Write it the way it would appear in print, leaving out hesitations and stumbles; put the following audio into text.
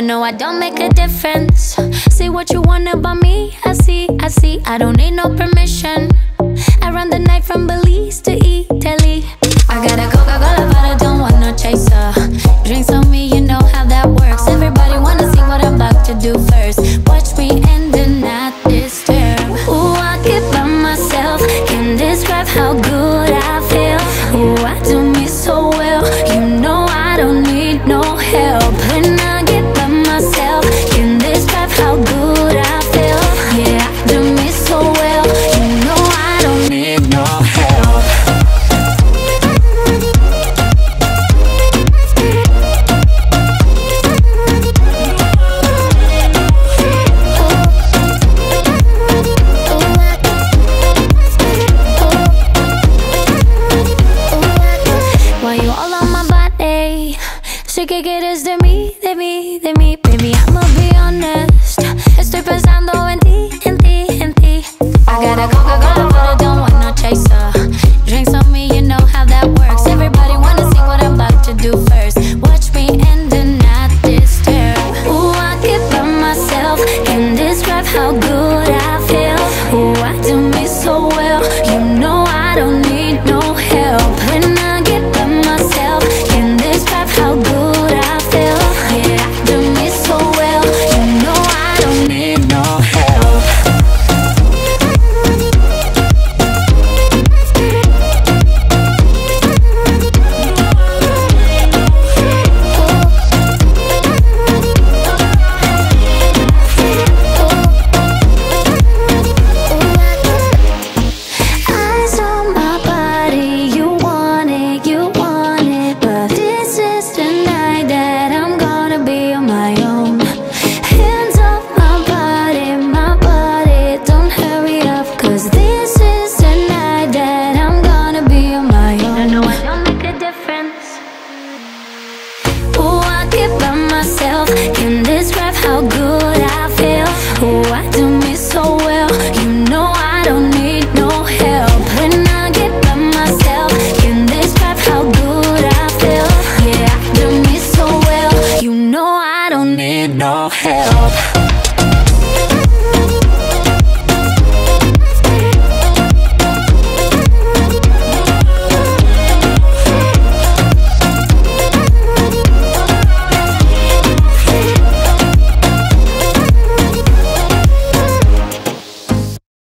No, I don't make a difference. Say what you want about me, I see. I don't need no permission. I run the night from Belize to Italy. I got a Coca-Cola, but I don't want no chaser. Drinks on me, you know how that works. Everybody wanna see what I'm about to do first. Watch me end the night this term. Ooh, I get by myself, can't describe how good I feel. Ooh, I do me so well, you know I don't need no help. When I get by myself, can't describe how good I feel. Yeah, I do me so well, you know I don't need no help. Quieres de mí, de mí, de mí, baby, I'ma be honest. Estoy pensando en ti, en ti, en ti. I got a Coca-Cola, but I don't want no chaser. Drinks on me, you know how that works. Everybody wanna see what I'm about to do first. Watch me end the night this term. Ooh, I get by myself, can't describe how good I feel. Ooh, I do me so well, you know I don't need.